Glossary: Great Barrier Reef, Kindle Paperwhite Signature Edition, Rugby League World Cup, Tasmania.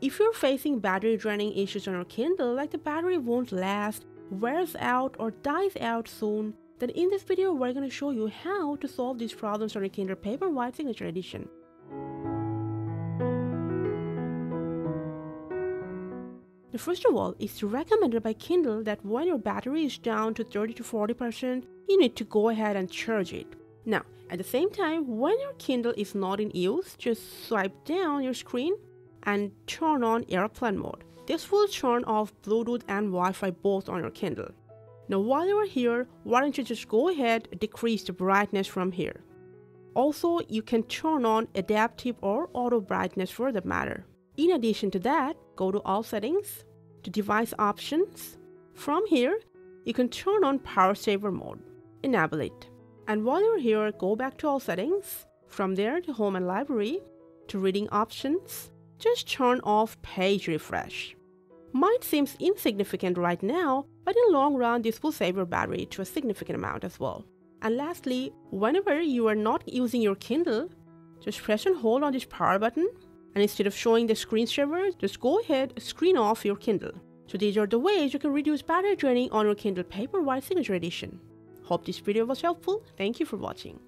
If you're facing battery draining issues on your Kindle, like the battery won't last, wears out or dies out soon, then in this video we're going to show you how to solve these problems on your Kindle Paperwhite Signature Edition. Now, first of all, it's recommended by Kindle that when your battery is down to 30 to 40%, you need to go ahead and charge it. Now, at the same time, when your Kindle is not in use, just swipe down your screen and turn on airplane mode. This will turn off Bluetooth and Wi-Fi both on your Kindle. Now while you are here, why don't you just go ahead and decrease the brightness from here. Also, you can turn on adaptive or auto brightness for that matter. In addition to that, go to all settings, to device options. From here, you can turn on power saver mode, enable it. And while you're here, go back to all settings, from there to home and library, to reading options. Just turn off page refresh. Might seem insignificant right now, but in the long run this will save your battery to a significant amount as well. And lastly, whenever you are not using your Kindle, just press and hold on this power button, and instead of showing the screen saver, just go ahead and screen off your Kindle. So these are the ways you can reduce battery draining on your Kindle Paperwhite Signature Edition. Hope this video was helpful. Thank you for watching.